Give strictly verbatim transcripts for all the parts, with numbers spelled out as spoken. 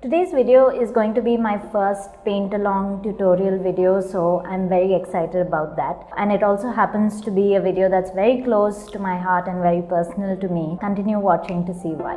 Today's video is going to be my first paint along tutorial video, so I'm very excited about that, and it also happens to be a video that's very close to my heart and very personal to me. Continue watching to see why.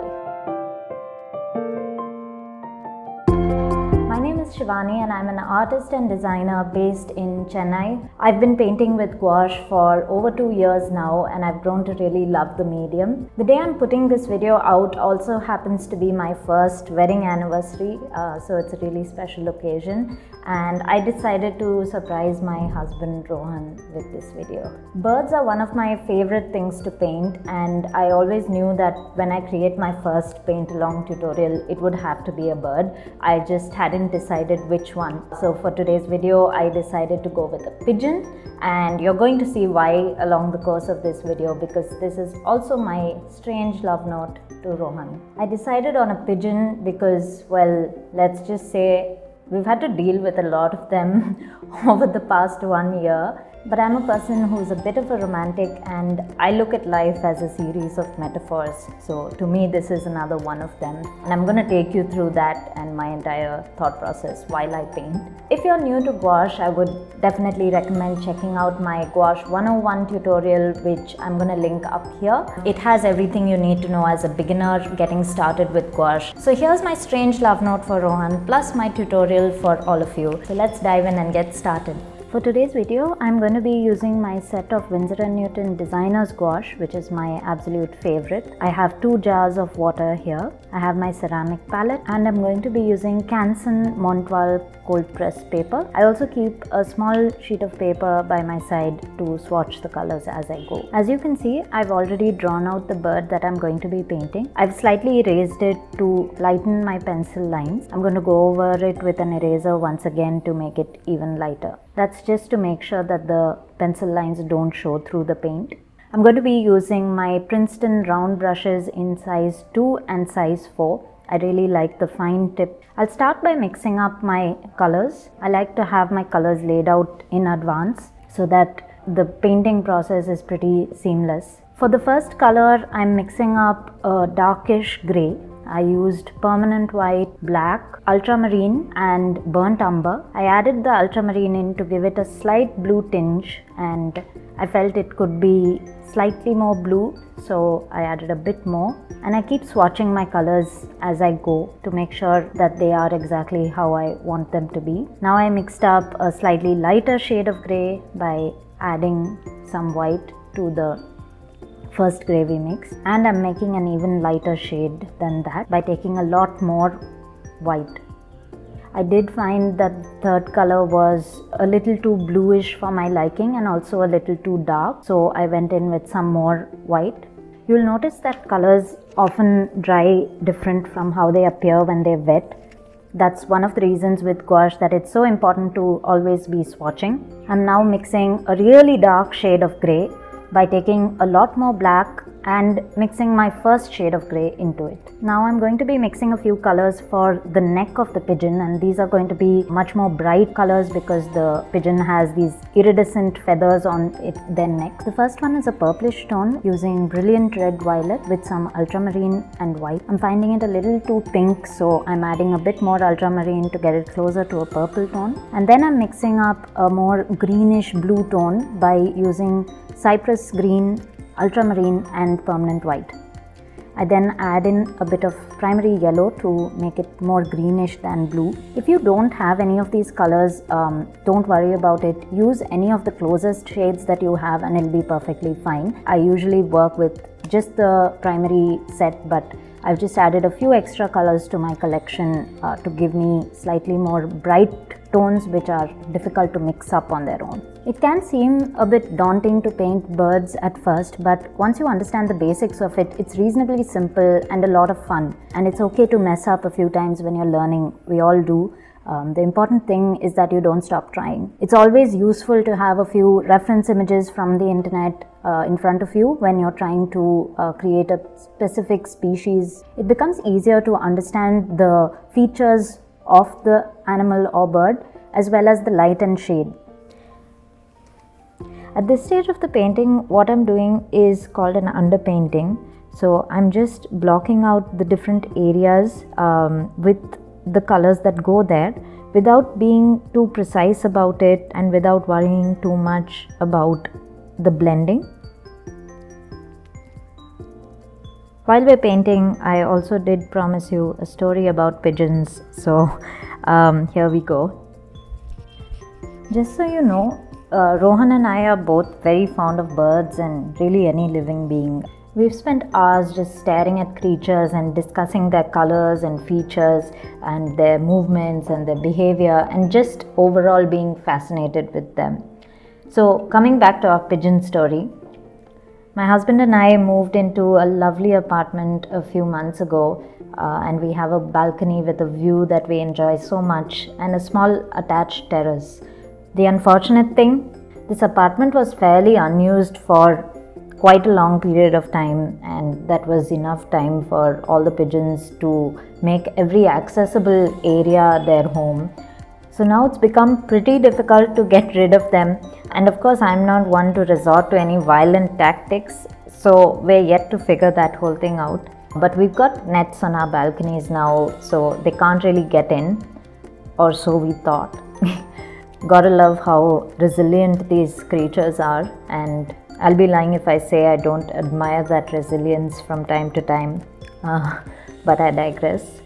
My name is Shivani and I'm an artist and designer based in Chennai. I've been painting with gouache for over two years now and I've grown to really love the medium. The day I'm putting this video out also happens to be my first wedding anniversary, uh, so it's a really special occasion, and I decided to surprise my husband Rohan with this video. Birds are one of my favorite things to paint, and I always knew that when I create my first paint along tutorial it would have to be a bird. I just hadn't decided which one. So for today's video I decided to go with a pigeon, and you're going to see why along the course of this video, because this is also my strange love note to Rohan. I decided on a pigeon because, well, let's just say we've had to deal with a lot of them over the past one year. But I'm a person who's a bit of a romantic, and I look at life as a series of metaphors. So to me, this is another one of them. And I'm going to take you through that and my entire thought process while I paint. If you're new to gouache, I would definitely recommend checking out my gouache one oh one tutorial, which I'm going to link up here. It has everything you need to know as a beginner getting started with gouache. So here's my strange love note for Rohan, plus my tutorial for all of you. So let's dive in and get started. For today's video, I'm going to be using my set of Winsor and Newton Designer's Gouache, which is my absolute favorite. I have two jars of water here. I have my ceramic palette, and I'm going to be using Canson Montval cold press paper. I also keep a small sheet of paper by my side to swatch the colors as I go. As you can see, I've already drawn out the bird that I'm going to be painting. I've slightly erased it to lighten my pencil lines. I'm going to go over it with an eraser once again to make it even lighter. That's just to make sure that the pencil lines don't show through the paint. I'm going to be using my Princeton round brushes in size two and size four. I really like the fine tip. I'll start by mixing up my colors. I like to have my colors laid out in advance so that the painting process is pretty seamless. For the first color, I'm mixing up a darkish grey. I used permanent white, black, ultramarine and burnt umber. I added the ultramarine in to give it a slight blue tinge, and I felt it could be slightly more blue, so I added a bit more, and I keep swatching my colors as I go to make sure that they are exactly how I want them to be. Now I mixed up a slightly lighter shade of grey by adding some white to the first gravy mix, and I'm making an even lighter shade than that by taking a lot more white. I did find that third color was a little too bluish for my liking and also a little too dark, so I went in with some more white. You'll notice that colors often dry different from how they appear when they're wet. That's one of the reasons with gouache that it's so important to always be swatching. I'm now mixing a really dark shade of grey by taking a lot more black and mixing my first shade of grey into it. Now I'm going to be mixing a few colours for the neck of the pigeon, and these are going to be much more bright colours because the pigeon has these iridescent feathers on it, their neck. The first one is a purplish tone using Brilliant Red Violet with some ultramarine and white. I'm finding it a little too pink, so I'm adding a bit more ultramarine to get it closer to a purple tone. And then I'm mixing up a more greenish blue tone by using Cyprus Green, ultramarine and permanent white. I then add in a bit of primary yellow to make it more greenish than blue. If you don't have any of these colors, um, don't worry about it. Use any of the closest shades that you have and it'll be perfectly fine. I usually work with just the primary set, but I've just added a few extra colors to my collection uh, to give me slightly more bright tones which are difficult to mix up on their own. It can seem a bit daunting to paint birds at first, but once you understand the basics of it, it's reasonably simple and a lot of fun. And it's okay to mess up a few times when you're learning. We all do. Um, the important thing is that you don't stop trying. It's always useful to have a few reference images from the internet uh, in front of you when you're trying to uh, create a specific species. It becomes easier to understand the features of the animal or bird as well as the light and shade. At this stage of the painting, what I'm doing is called an underpainting. So I'm just blocking out the different areas um, with the colors that go there without being too precise about it and without worrying too much about the blending. While we're painting, I also did promise you a story about pigeons, so um, here we go. Just so you know, uh, Rohan and I are both very fond of birds and really any living being. We've spent hours just staring at creatures and discussing their colors and features and their movements and their behavior and just overall being fascinated with them. So coming back to our pigeon story, my husband and I moved into a lovely apartment a few months ago uh, and we have a balcony with a view that we enjoy so much and a small attached terrace. The unfortunate thing, this apartment was fairly unused for quite a long period of time, and that was enough time for all the pigeons to make every accessible area their home. So now it's become pretty difficult to get rid of them, and of course I'm not one to resort to any violent tactics, so we're yet to figure that whole thing out. But we've got nets on our balconies now, so they can't really get in, or so we thought. Gotta love how resilient these creatures are, and I'll be lying if I say I don't admire that resilience from time to time, uh, but I digress.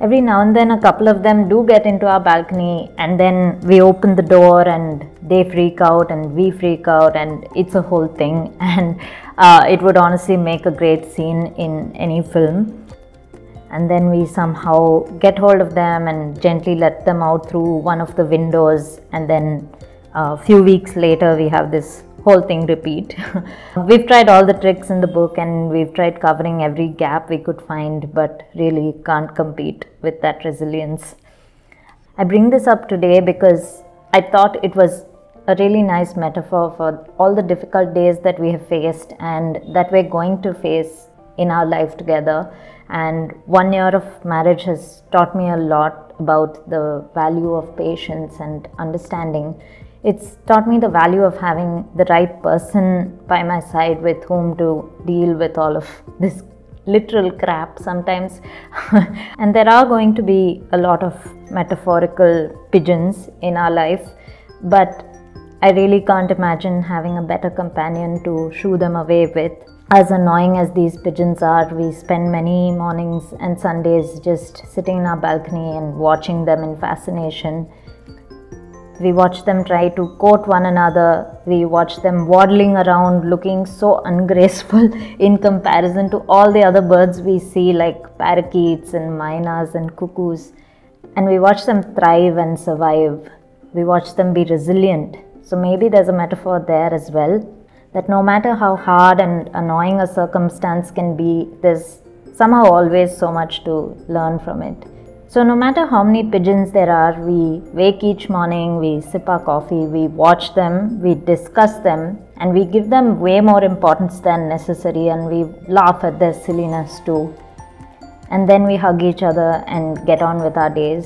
Every now and then a couple of them do get into our balcony, and then we open the door and they freak out and we freak out, and it's a whole thing, and uh, it would honestly make a great scene in any film. And then we somehow get hold of them and gently let them out through one of the windows, and then a uh, few weeks later we have this whole thing repeat. We've tried all the tricks in the book and we've tried covering every gap we could find, but really can't compete with that resilience. I bring this up today because I thought it was a really nice metaphor for all the difficult days that we have faced and that we're going to face in our life together. And one year of marriage has taught me a lot about the value of patience and understanding. It's taught me the value of having the right person by my side with whom to deal with all of this literal crap sometimes. And there are going to be a lot of metaphorical pigeons in our life, but I really can't imagine having a better companion to shoo them away with. As annoying as these pigeons are, we spend many mornings and Sundays just sitting in our balcony and watching them in fascination. We watch them try to court one another, we watch them waddling around looking so ungraceful in comparison to all the other birds we see, like parakeets and mynas and cuckoos, and we watch them thrive and survive. We watch them be resilient. So maybe there's a metaphor there as well, that no matter how hard and annoying a circumstance can be, there's somehow always so much to learn from it. So no matter how many pigeons there are, we wake each morning, we sip our coffee, we watch them, we discuss them, and we give them way more importance than necessary, and we laugh at their silliness too. And then we hug each other and get on with our days.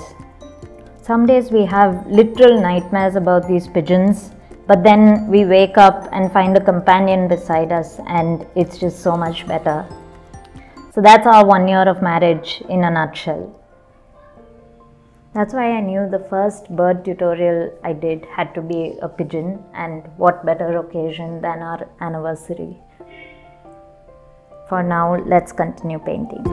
Some days we have literal nightmares about these pigeons, but then we wake up and find a companion beside us, and it's just so much better. So that's our one year of marriage in a nutshell. That's why I knew the first bird tutorial I did had to be a pigeon, and what better occasion than our anniversary. For now, let's continue painting.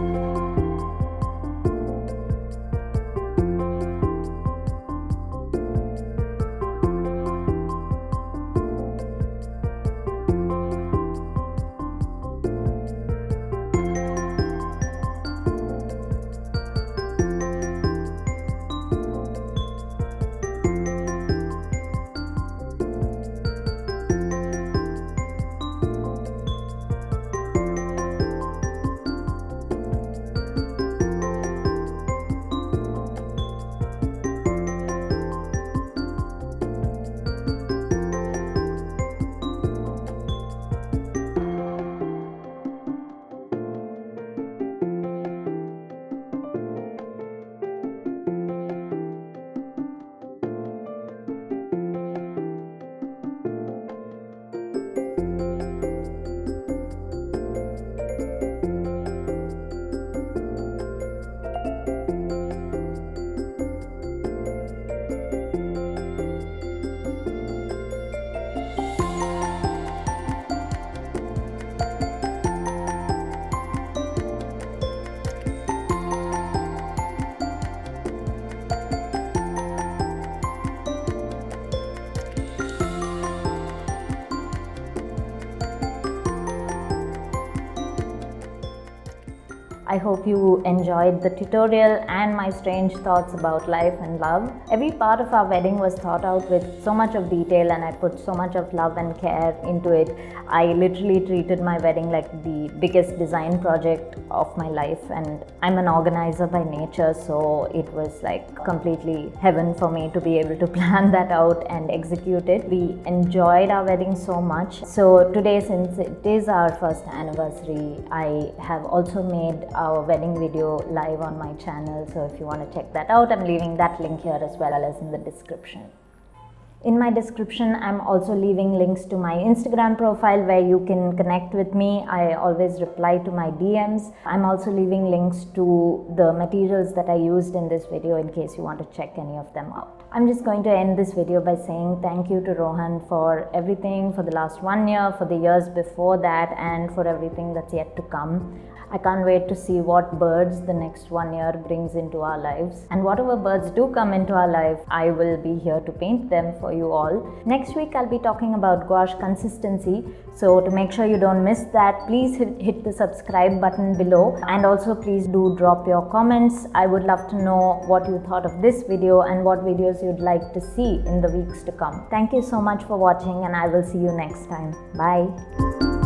I hope you enjoyed the tutorial and my strange thoughts about life and love. Every part of our wedding was thought out with so much of detail, and I put so much of love and care into it. I literally treated my wedding like the biggest design project of my life, and I'm an organizer by nature, so it was like completely heaven for me to be able to plan that out and execute it. We enjoyed our wedding so much. So today, since it is our first anniversary, I have also made our wedding video live on my channel, so if you want to check that out, I'm leaving that link here as well as in the description. In my description, I'm also leaving links to my Instagram profile where you can connect with me. I always reply to my D Ms. I'm also leaving links to the materials that I used in this video in case you want to check any of them out. I'm just going to end this video by saying thank you to Rohan for everything, for the last one year, for the years before that, and for everything that's yet to come. I can't wait to see what birds the next one year brings into our lives. And whatever birds do come into our life, I will be here to paint them for you all. Next week, I'll be talking about gouache consistency. So to make sure you don't miss that, please hit, hit the subscribe button below. And also please do drop your comments. I would love to know what you thought of this video and what videos you'd like to see in the weeks to come. Thank you so much for watching, and I will see you next time. Bye.